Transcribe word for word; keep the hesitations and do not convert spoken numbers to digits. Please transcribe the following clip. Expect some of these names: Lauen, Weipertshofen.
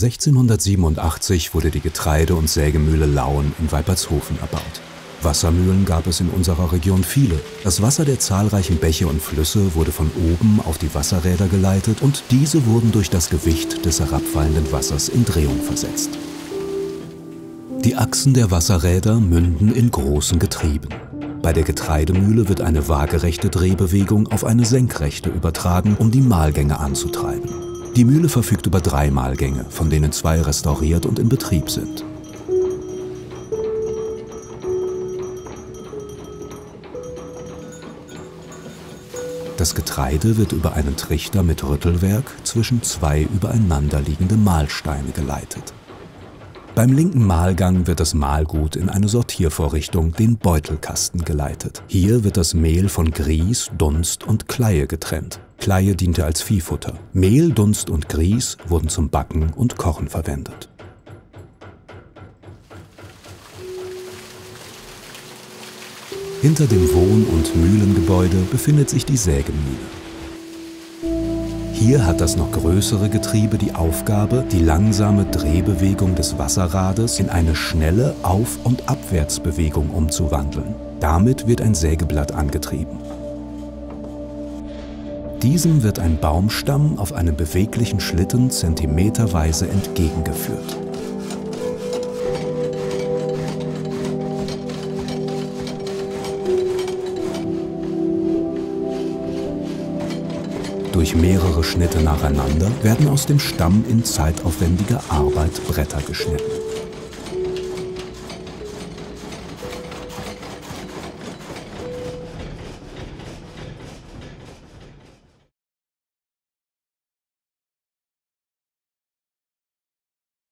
sechzehnhundertsiebenundachtzig wurde die Getreide- und Sägemühle Lauen in Weipertshofen erbaut. Wassermühlen gab es in unserer Region viele. Das Wasser der zahlreichen Bäche und Flüsse wurde von oben auf die Wasserräder geleitet und diese wurden durch das Gewicht des herabfallenden Wassers in Drehung versetzt. Die Achsen der Wasserräder münden in großen Getrieben. Bei der Getreidemühle wird eine waagerechte Drehbewegung auf eine senkrechte übertragen, um die Mahlgänge anzutreiben. Die Mühle verfügt über drei Mahlgänge, von denen zwei restauriert und in Betrieb sind. Das Getreide wird über einen Trichter mit Rüttelwerk zwischen zwei übereinanderliegende Mahlsteine geleitet. Beim linken Mahlgang wird das Mahlgut in eine Sortiervorrichtung, den Beutelkasten, geleitet. Hier wird das Mehl von Grieß, Dunst und Kleie getrennt. Kleie diente als Viehfutter. Mehl, Dunst und Grieß wurden zum Backen und Kochen verwendet. Hinter dem Wohn- und Mühlengebäude befindet sich die Sägemühle. Hier hat das noch größere Getriebe die Aufgabe, die langsame Drehbewegung des Wasserrades in eine schnelle Auf- und Abwärtsbewegung umzuwandeln. Damit wird ein Sägeblatt angetrieben. Diesem wird ein Baumstamm auf einem beweglichen Schlitten zentimeterweise entgegengeführt. Durch mehrere Schnitte nacheinander werden aus dem Stamm in zeitaufwendiger Arbeit Bretter geschnitten.